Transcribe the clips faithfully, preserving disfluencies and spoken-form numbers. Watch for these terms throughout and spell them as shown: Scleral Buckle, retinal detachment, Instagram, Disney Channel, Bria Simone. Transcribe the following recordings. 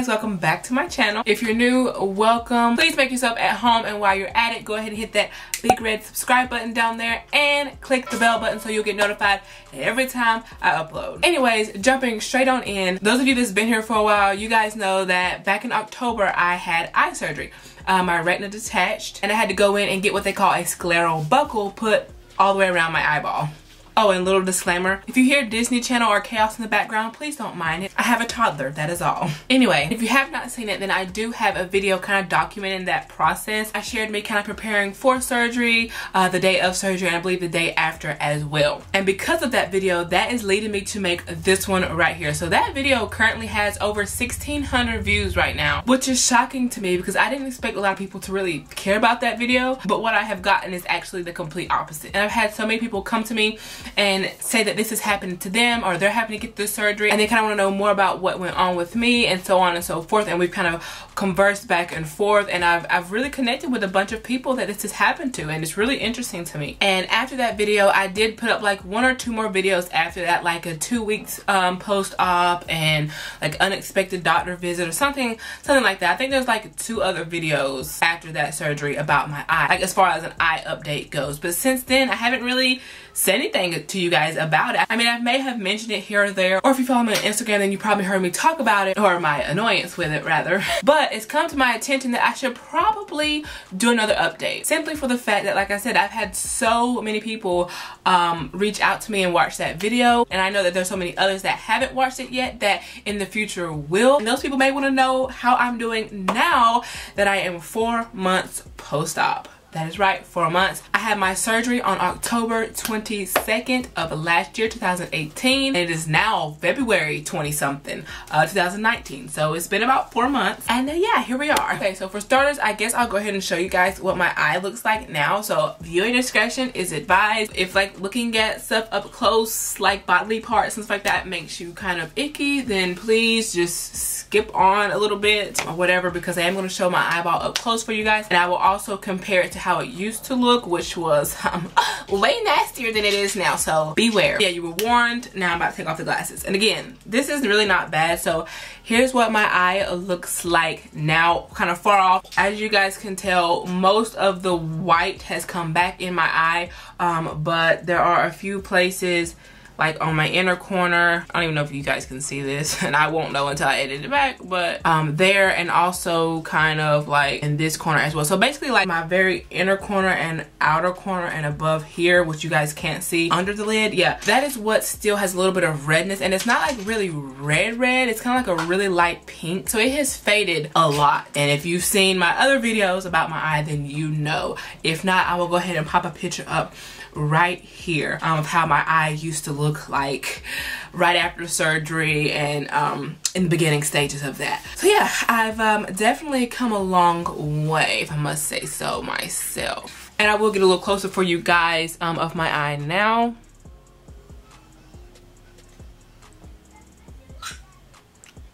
guys, welcome back to my channel. If you're new, welcome. Please make yourself at home, and while you're at it, go ahead and hit that big red subscribe button down there and click the bell button so you'll get notified every time I upload. Anyways, jumping straight on in, those of you that's been here for a while, you guys know that back in October I had eye surgery. Uh, my retina detached, and I had to go in and get what they call a scleral buckle put all the way around my eyeball. Oh, and little disclaimer, if you hear Disney Channel or chaos in the background, please don't mind it. I have a toddler, that is all. Anyway, if you have not seen it, then I do have a video kind of documenting that process. I shared me kind of preparing for surgery, uh, the day of surgery, and I believe the day after as well. And because of that video, that is leading me to make this one right here. So that video currently has over sixteen hundred views right now, which is shocking to me because I didn't expect a lot of people to really care about that video. But what I have gotten is actually the complete opposite. And I've had so many people come to me and say that this has happened to them, or they're having to get this surgery and they kind of want to know more about what went on with me and so on and so forth. And we've kind of conversed back and forth, and I've, I've really connected with a bunch of people that this has happened to, and it's really interesting to me. And after that video, I did put up like one or two more videos after that, like a two weeks um, post-op and like unexpected doctor visit or something something like that. I think there's like two other videos after that surgery about my eye, like as far as an eye update goes. But since then, I haven't really said anything to you guys about it. I mean, I may have mentioned it here or there, or if you follow me on Instagram, then you probably heard me talk about it, or my annoyance with it rather. But it's come to my attention that I should probably do another update, simply for the fact that, like I said, I've had so many people um, reach out to me and watch that video, and I know that there's so many others that haven't watched it yet that in the future will. And those people may want to know how I'm doing now that I am four months post-op. That is right, four months. I had my surgery on October twenty-second of last year, two thousand eighteen. It is now February twenty-something, uh, two thousand nineteen. So it's been about four months. And uh, yeah, here we are. Okay, so for starters, I guess I'll go ahead and show you guys what my eye looks like now. So viewing discretion is advised. If like looking at stuff up close, like bodily parts and stuff like that, makes you kind of icky, then please just skip on a little bit or whatever, because I am going to show my eyeball up close for you guys. And I will also compare it to how it used to look, which was um, way nastier than it is now, so beware. Yeah, you were warned. Now I'm about to take off the glasses, and again, this is really not bad. So here's what my eye looks like now, kind of far off. As you guys can tell, most of the white has come back in my eye, um, but there are a few places like on my inner corner, I don't even know if you guys can see this, and I won't know until I edit it back, but um, there, and also kind of like in this corner as well. So basically like my very inner corner and outer corner and above here, which you guys can't see under the lid, yeah, that is what still has a little bit of redness, and it's not like really red red, it's kind of like a really light pink. So it has faded a lot, and if you've seen my other videos about my eye, then you know. If not, I will go ahead and pop a picture up right here um, of how my eye used to look like right after surgery and um, in the beginning stages of that. So yeah, I've um, definitely come a long way, if I must say so myself. And I will get a little closer for you guys um, of my eye now.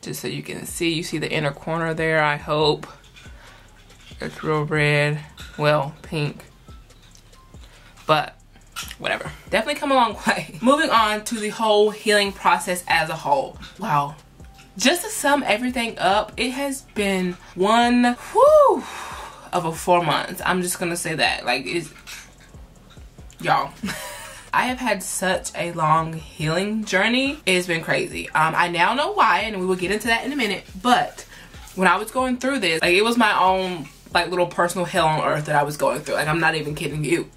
Just so you can see, you see the inner corner there, I hope. It's real red, well, pink, but whatever. Definitely come a long way. Moving on to the whole healing process as a whole. Wow. Just to sum everything up, it has been one whew, of a four months. I'm just gonna say that. Like, it's, y'all. I have had such a long healing journey. It has been crazy. Um, I now know why, and we will get into that in a minute. But when I was going through this, like, it was my own like little personal hell on earth that I was going through. Like, I'm not even kidding you.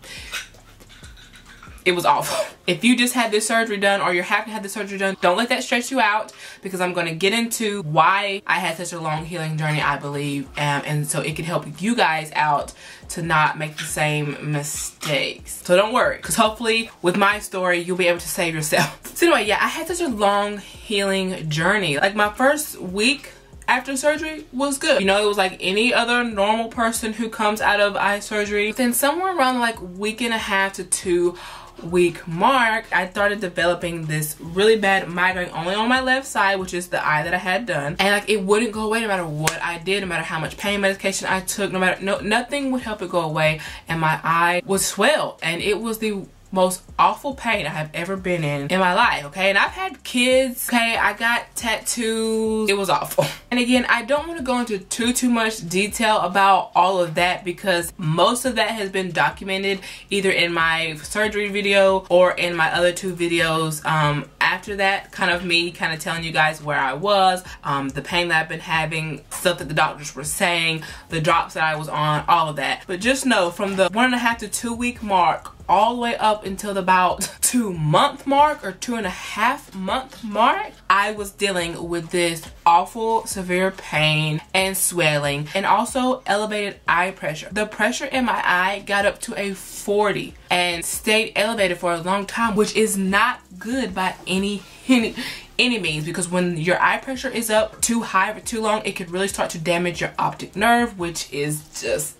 It was awful. If you just had this surgery done, or you're having to have this surgery done, don't let that stress you out, because I'm going to get into why I had such a long healing journey, I believe, um, and so it can help you guys out to not make the same mistakes. So don't worry, because hopefully with my story, you'll be able to save yourself. So anyway, yeah, I had such a long healing journey. Like my first week after surgery was good. You know, it was like any other normal person who comes out of eye surgery. But then somewhere around like week and a half to two week mark, I started developing this really bad migraine only on my left side, which is the eye that I had done, and like it wouldn't go away no matter what I did, no matter how much pain medication I took, no matter no nothing would help it go away, and my eye was swelled, and it was the most awful pain I have ever been in in my life, okay? And I've had kids, okay? I got tattoos. It was awful. And again, I don't want to go into too, too much detail about all of that because most of that has been documented either in my surgery video or in my other two videos um, after that, kind of me kind of telling you guys where I was, um, the pain that I've been having, stuff that the doctors were saying, the drops that I was on, all of that. But just know from the one and a half to two week mark all the way up until about two month mark or two and a half month mark, I was dealing with this awful severe pain and swelling and also elevated eye pressure. The pressure in my eye got up to a forty and stayed elevated for a long time, which is not good by any any any means, because when your eye pressure is up too high for too long, it could really start to damage your optic nerve, which is just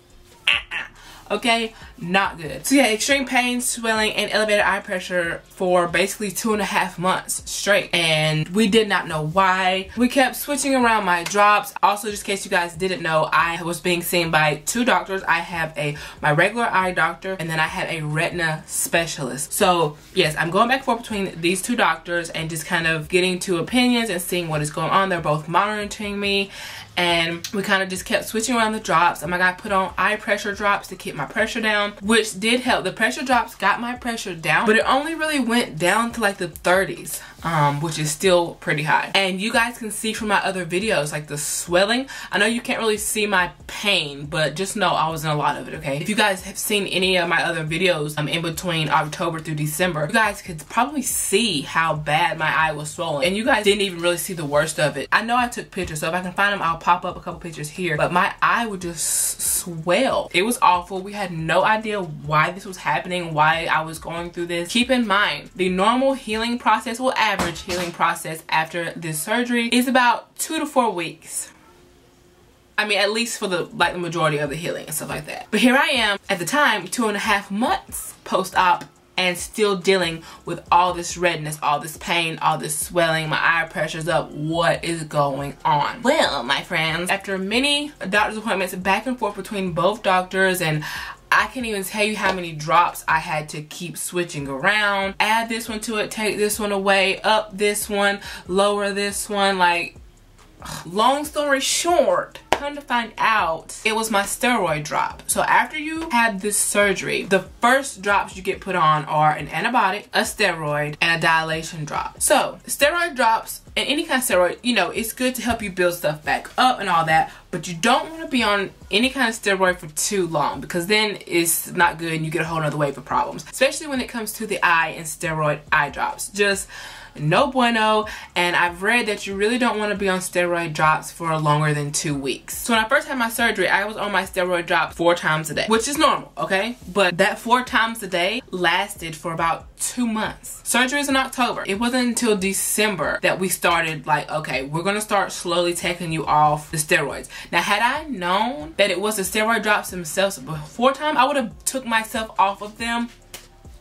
okay, not good. So yeah, extreme pain, swelling, and elevated eye pressure for basically two and a half months straight. And we did not know why. We kept switching around my drops. Also, just in case you guys didn't know, I was being seen by two doctors. I have a my regular eye doctor, and then I had a retina specialist. So yes, I'm going back and forth between these two doctors and just kind of getting two opinions and seeing what is going on. They're both monitoring me. And we kind of just kept switching around the drops. Um, I got put on eye pressure drops to keep my pressure down, which did help. The pressure drops got my pressure down, but it only really went down to like the thirties, um, which is still pretty high. And you guys can see from my other videos, like the swelling. I know you can't really see my pain, but just know I was in a lot of it, okay? If you guys have seen any of my other videos um, in between October through December, you guys could probably see how bad my eye was swollen. And you guys didn't even really see the worst of it. I know I took pictures, so if I can find them, I'll pop up a couple pictures here, but my eye would just swell. It was awful. We had no idea why this was happening, why I was going through this. Keep in mind, the normal healing process, well, average healing process after this surgery is about two to four weeks. I mean, at least for the like the majority of the healing and stuff like that. But here I am at the time, two and a half months post-op, and still dealing with all this redness, all this pain, all this swelling, my eye pressure's up. What is going on? Well, my friends, after many doctor's appointments back and forth between both doctors, and I can't even tell you how many drops I had to keep switching around. Add this one to it, take this one away, up this one, lower this one. Like, long story short, come to find out, it was my steroid drop. So after you have this surgery, the first drops you get put on are an antibiotic, a steroid, and a dilation drop. So steroid drops and any kind of steroid, you know, it's good to help you build stuff back up and all that, but you don't want to be on any kind of steroid for too long, because then it's not good and you get a whole nother wave of problems, especially when it comes to the eye and steroid eye drops. Just no bueno. And I've read that you really don't want to be on steroid drops for longer than two weeks. So when I first had my surgery, I was on my steroid drops four times a day, which is normal, okay? But that four times a day lasted for about two months. Surgery is in October. It wasn't until December that we started like, okay, we're gonna start slowly taking you off the steroids. Now, had I known that it was the steroid drops themselves before time, I would have took myself off of them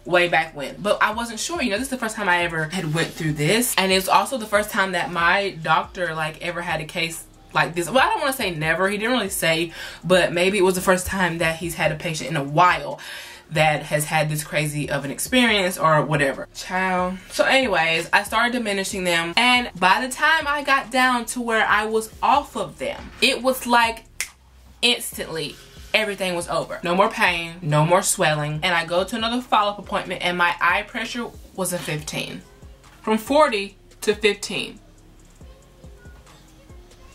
way back when, but I wasn't sure. You know, this is the first time I ever had went through this, and it's also the first time that my doctor like ever had a case like this. Well, I don't want to say never, he didn't really say, but maybe it was the first time that he's had a patient in a while that has had this crazy of an experience or whatever, child. So anyways, I started diminishing them, and by the time I got down to where I was off of them, it was like instantly everything was over. No more pain, no more swelling, and I go to another follow-up appointment, and my eye pressure was a fifteen. From forty to fifteen.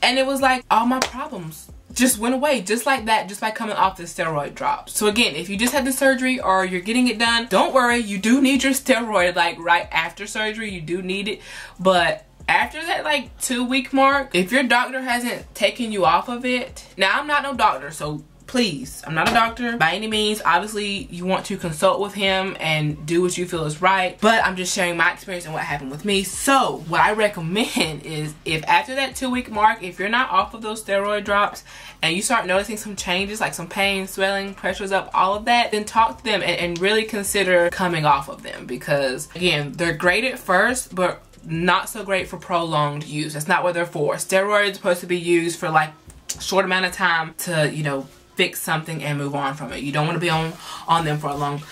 And it was like all my problems just went away just like that, just by coming off the steroid drops. So again, if you just had the surgery or you're getting it done, don't worry, you do need your steroid like right after surgery, you do need it. But after that like two week mark, if your doctor hasn't taken you off of it, now I'm not no doctor, so please, I'm not a doctor by any means. Obviously, you want to consult with him and do what you feel is right, but I'm just sharing my experience and what happened with me. So what I recommend is, if after that two week mark, if you're not off of those steroid drops and you start noticing some changes, like some pain, swelling, pressures up, all of that, then talk to them and, and really consider coming off of them, because again, they're great at first, but not so great for prolonged use. That's not what they're for. Steroids are supposed to be used for like a short amount of time to, you know, fix something and move on from it. You don't want to be on on them for a long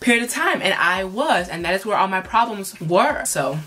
period of time, and I was, and that is where all my problems were. So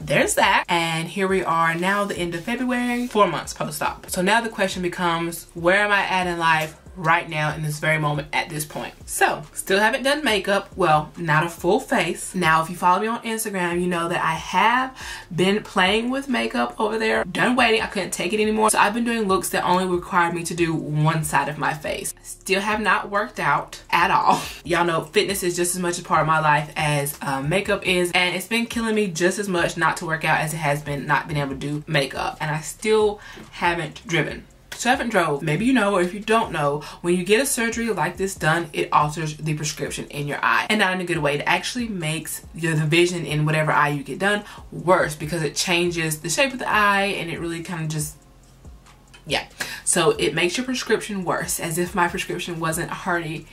there's that. And here we are now, the end of February, four months post-op. So now the question becomes, where am I at in life right now in this very moment at this point? So still haven't done makeup, well, not a full face. Now if you follow me on Instagram, you know that I have been playing with makeup over there. Done waiting, I couldn't take it anymore. So I've been doing looks that only required me to do one side of my face. Still have not worked out at all. Y'all know fitness is just as much a part of my life as uh, makeup is, and it's been killing me just as much not to work out as it has been not being able to do makeup. And I still haven't driven. So I haven't drove. Maybe you know, or if you don't know, when you get a surgery like this done, it alters the prescription in your eye, and not in a good way. It actually makes your, the vision in whatever eye you get done worse, because it changes the shape of the eye, and it really kind of just, yeah. So it makes your prescription worse, as if my prescription wasn't already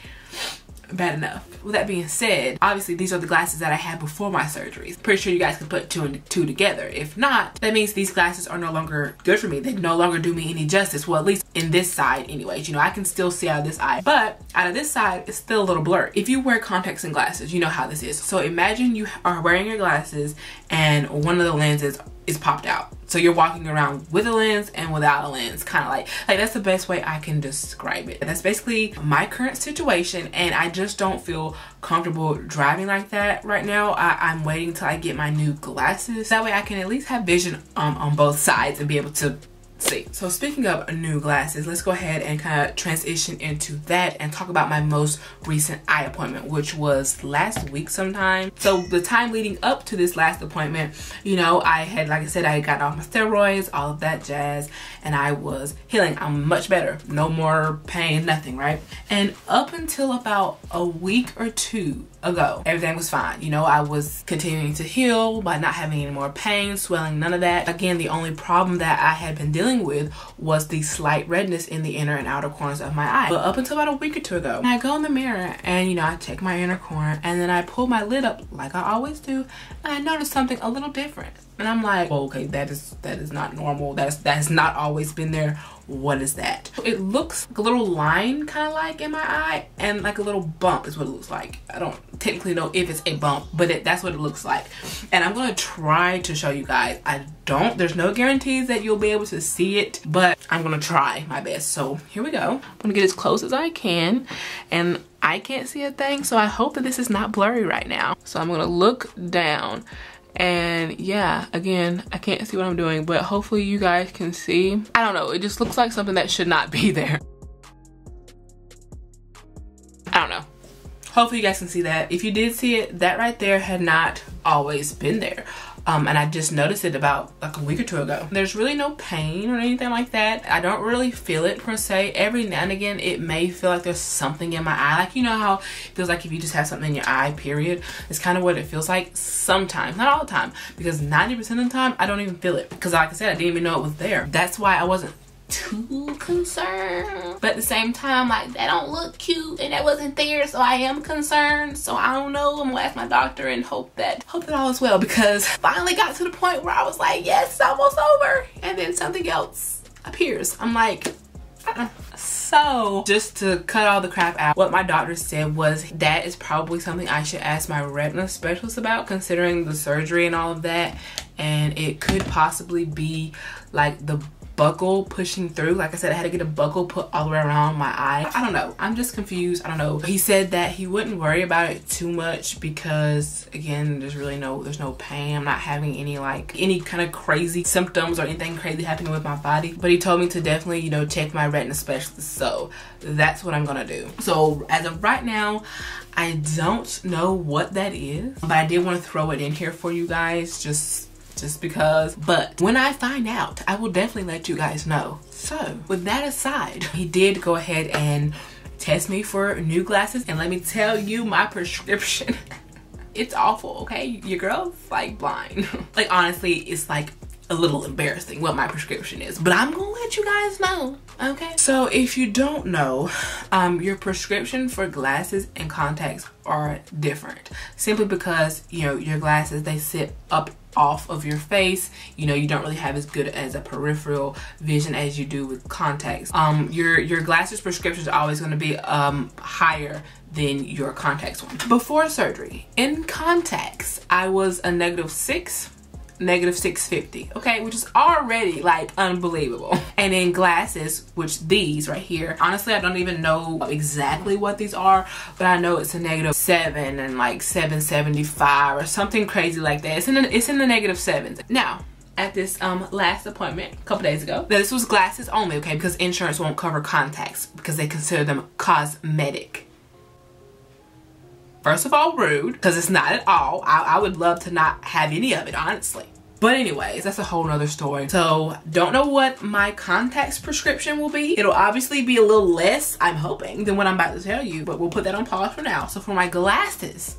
bad enough. With that being said, obviously these are the glasses that I had before my surgeries. Pretty sure you guys can put two and two together. If not, that means these glasses are no longer good for me. They no longer do me any justice. Well, at least in this side anyways. You know, I can still see out of this eye, but out of this side it's still a little blurry. If you wear contacts and glasses, you know how this is. So imagine you are wearing your glasses and one of the lenses is popped out. So you're walking around with a lens and without a lens, kind of like, like that's the best way I can describe it. That's basically my current situation, and I just don't feel comfortable driving like that right now. I, I'm waiting till I get my new glasses. That way I can at least have vision um, on both sides and be able to see. So speaking of new glasses, let's go ahead and kind of transition into that and talk about my most recent eye appointment, which was last week sometime. So the time leading up to this last appointment, you know, I had, like I said, I had gotten off my steroids, all of that jazz, and I was healing. I'm much better. No more pain, nothing, right? And up until about a week or two ago, everything was fine. You know, I was continuing to heal by not having any more pain, swelling, none of that. Again, the only problem that I had been dealing with was the slight redness in the inner and outer corners of my eye. But up until about a week or two ago, I go in the mirror and, you know, I check my inner corner, and then I pull my lid up like I always do, and I notice something a little different. And I'm like, well, okay, that is that is not normal. That's that's not always been there. What is that? It looks like a little line, kind of like in my eye, and like a little bump is what it looks like. I don't technically know if it's a bump, but it, that's what it looks like. And I'm gonna try to show you guys. I don't, there's no guarantees that you'll be able to see it, but I'm gonna try my best. So here we go. I'm gonna get as close as I can, and I can't see a thing, so I hope that this is not blurry right now. So I'm gonna look down. And yeah, again, I can't see what I'm doing, but hopefully you guys can see. I don't know, it just looks like something that should not be there. I don't know. Hopefully you guys can see that. If you did see it, that right there had not always been there. Um, and I just noticed it about like a week or two ago. There's really no pain or anything like that. I don't really feel it per se. Every now and again, it may feel like there's something in my eye. Like, you know how it feels like if you just have something in your eye, period. It's kind of what it feels like sometimes, not all the time, because ninety percent of the time, I don't even feel it. Because like I said, I didn't even know it was there. That's why I wasn't too concerned, but at the same time, like, that don't look cute, and that wasn't there, so I am concerned. So I don't know, I'm gonna ask my doctor and hope that hope that all is well, because finally got to the point where I was like, yes, it's almost over, and then something else appears. I'm like, uh-uh. So just to cut all the crap out, what my doctor said was that is probably something I should ask my retina specialist about, considering the surgery and all of that, and it could possibly be like the buckle pushing through. Like I said, I had to get a buckle put all the way around my eye. I don't know, I'm just confused. I don't know. He said that he wouldn't worry about it too much because, again, there's really no there's no pain. I'm not having any like any kind of crazy symptoms or anything crazy happening with my body, but he told me to definitely, you know, check my retina specialist. So that's what I'm gonna do. So as of right now, I don't know what that is, but I did want to throw it in here for you guys, just just because. But when I find out, I will definitely let you guys know. So with that aside, he did go ahead and test me for new glasses, and let me tell you, my prescription, it's awful, okay? Your girl's like blind. Like, honestly, it's like a little embarrassing what my prescription is, but I'm gonna let you guys know, okay? So if you don't know, um, your prescription for glasses and contacts are different simply because, you know, your glasses, they sit up off of your face. You know, you don't really have as good as a peripheral vision as you do with contacts. Um, your, your glasses prescription is always gonna be um, higher than your contacts one. Before surgery, in contacts, I was a negative six, negative six fifty, okay, which is already like unbelievable. And in glasses, which these right here, honestly I don't even know exactly what these are, but I know it's a negative seven and like seven seventy-five or something crazy like that. It's in the, it's in the negative sevens. Now at this um last appointment a couple days ago, now this was glasses only, okay, because insurance won't cover contacts because they consider them cosmetic. First of all, rude, because it's not at all. I, I would love to not have any of it, honestly. But anyways, that's a whole nother story. So don't know what my contacts prescription will be. It'll obviously be a little less, I'm hoping, than what I'm about to tell you, but we'll put that on pause for now. So for my glasses,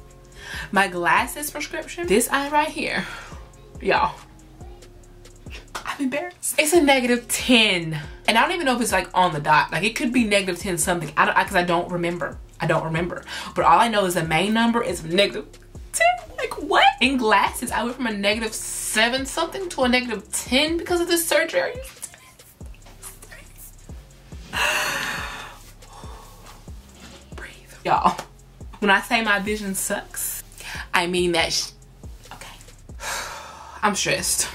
my glasses prescription, this eye right here, y'all, I'm embarrassed. It's a negative ten. And I don't even know if it's like on the dot. Like it could be negative ten something. I don't, because I, I don't remember. I don't remember, but all I know is the main number is negative ten. Like what? In glasses, I went from a negative seven something to a negative ten because of this surgery. Are you serious? Breathe, y'all. When I say my vision sucks, I mean that. Sh okay, I'm stressed.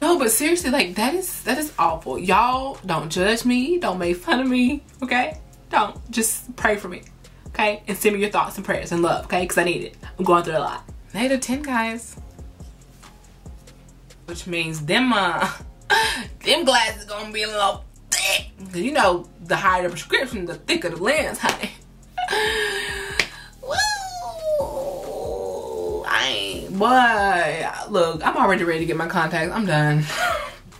No, but seriously, like that is that is awful. Y'all don't judge me. Don't make fun of me. Okay. Don't. Just pray for me, okay? And send me your thoughts and prayers and love, okay? Because I need it. I'm going through a lot. Negative ten, guys. Which means them uh, them glasses gonna be a little thick. Because you know, the higher the prescription, the thicker the lens, honey. Woo! I ain't, boy. Look, I'm already ready to get my contacts. I'm done.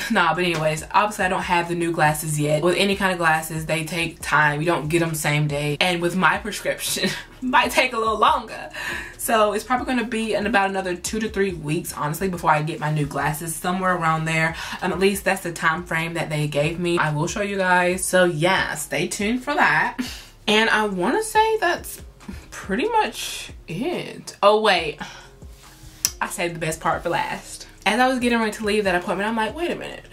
Nah, but anyways, obviously I don't have the new glasses yet. With any kind of glasses, they take time. You don't get them same day. And with my prescription, might take a little longer. So it's probably going to be in about another two to three weeks, honestly, before I get my new glasses, somewhere around there. Um, at least that's the time frame that they gave me. I will show you guys. So yeah, stay tuned for that. And I want to say that's pretty much it. Oh wait, I saved the best part for last. As I was getting ready to leave that appointment, I'm like, wait a minute,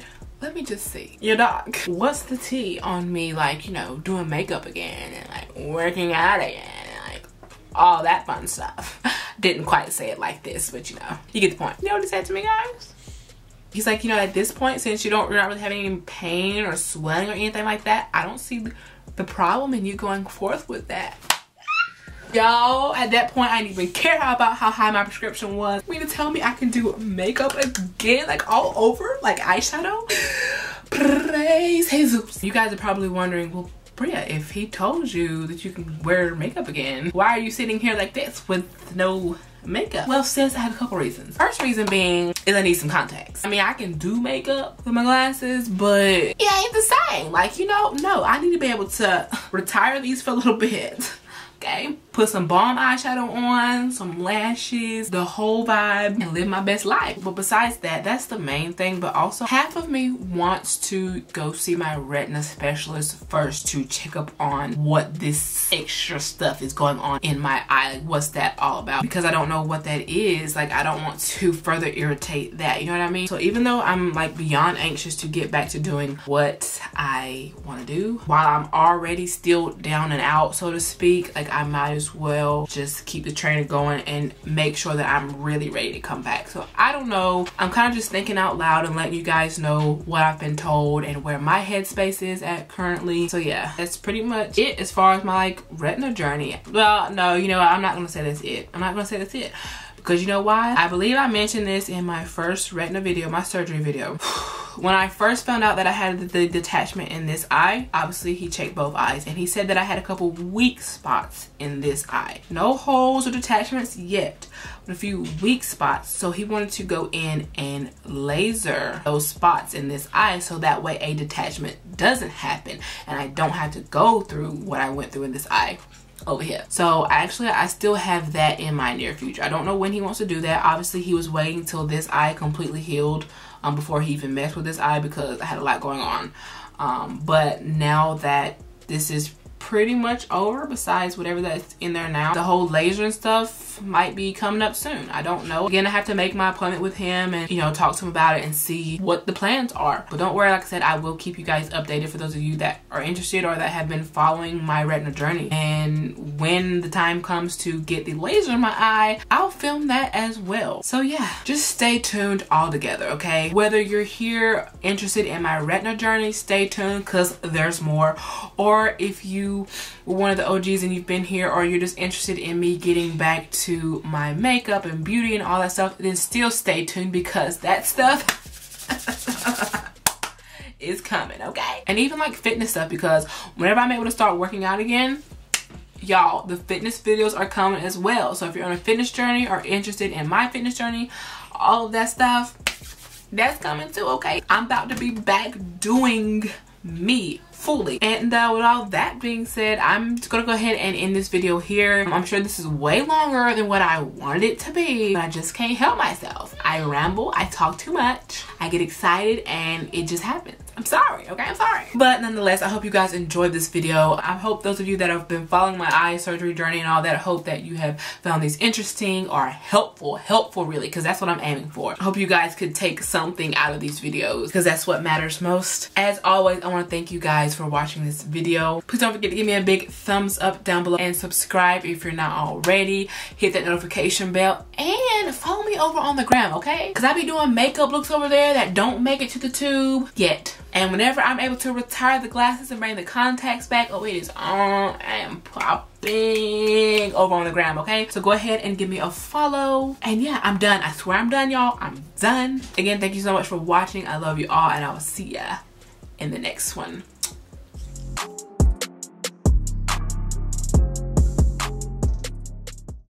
let me just see. Your doc, what's the tea on me, like, you know, doing makeup again and like working out again and like all that fun stuff? Didn't quite say it like this, but you know, you get the point. You know what he said to me, guys? He's like, you know, at this point, since you don't, you're not really having any pain or swelling or anything like that, I don't see the problem in you going forth with that. Y'all, at that point, I didn't even care about how high my prescription was. You mean to tell me I can do makeup again, like all over, like eyeshadow? Praise Jesus. You guys are probably wondering, well, Bria, if he told you that you can wear makeup again, why are you sitting here like this with no makeup? Well, sis, I have a couple reasons. First reason being is I need some contacts. I mean, I can do makeup with my glasses, but it ain't the same. Like, you know, no, I need to be able to retire these for a little bit. Okay. Put some balm eyeshadow on, some lashes, the whole vibe, and live my best life. But besides that, that's the main thing. But also, half of me wants to go see my retina specialist first to check up on what this extra stuff is going on in my eye. Like, what's that all about? Because I don't know what that is. Like, I don't want to further irritate that. You know what I mean? So even though I'm like beyond anxious to get back to doing what I want to do, while I'm already still down and out, so to speak, like, I might as well just keep the train going and make sure that I'm really ready to come back. So I don't know. I'm kind of just thinking out loud and letting you guys know what I've been told and where my headspace is at currently. So yeah, that's pretty much it as far as my like retina journey. Well, no, you know what? I'm not gonna say that's it. I'm not gonna say that's it. Because you know why? I believe I mentioned this in my first retina video, my surgery video. When I first found out that I had the detachment in this eye, obviously he checked both eyes and he said that I had a couple weak spots in this eye. No holes or detachments yet, but a few weak spots. So he wanted to go in and laser those spots in this eye so that way a detachment doesn't happen and I don't have to go through what I went through in this eye. over here. So actually I still have that in my near future. I don't know when he wants to do that. Obviously he was waiting till this eye completely healed um, before he even messed with this eye because I had a lot going on. Um, but now that this is pretty much over, besides whatever that's in there now, the whole laser and stuff might be coming up soon. I don't know. Again, I have to make my appointment with him and, you know, talk to him about it and see what the plans are. But don't worry, like I said, I will keep you guys updated for those of you that are interested or that have been following my retina journey. And when the time comes to get the laser in my eye, I'll film that as well. So yeah, just stay tuned all together, okay? Whether you're here interested in my retina journey, stay tuned because there's more. Or if you were one of the O Gs and you've been here, or you're just interested in me getting back to my makeup and beauty and all that stuff, then still stay tuned because that stuff is coming, okay? And even like fitness stuff, because whenever I'm able to start working out again, y'all, the fitness videos are coming as well. So if you're on a fitness journey or interested in my fitness journey, all of that stuff, that's coming too, okay? I'm about to be back doing me fully. And uh, with all that being said, I'm just gonna go ahead and end this video here. I'm sure this is way longer than what I wanted it to be, but I just can't help myself. I ramble, I talk too much, I get excited, and it just happens. I'm sorry, okay? I'm sorry. But nonetheless, I hope you guys enjoyed this video. I hope those of you that have been following my eye surgery journey and all that, I hope that you have found these interesting or helpful, helpful really, because that's what I'm aiming for. I hope you guys could take something out of these videos because that's what matters most. As always, I want to thank you guys for watching this video. Please don't forget to give me a big thumbs up down below and subscribe if you're not already. Hit that notification bell and follow me over on the gram, okay? Because I be doing makeup looks over there that don't make it to the tube yet. And whenever I'm able to retire the glasses and bring the contacts back, oh, it is on and popping over on the gram, okay? So go ahead and give me a follow. And yeah, I'm done. I swear I'm done, y'all. I'm done. Again, thank you so much for watching. I love you all, and I will see ya in the next one.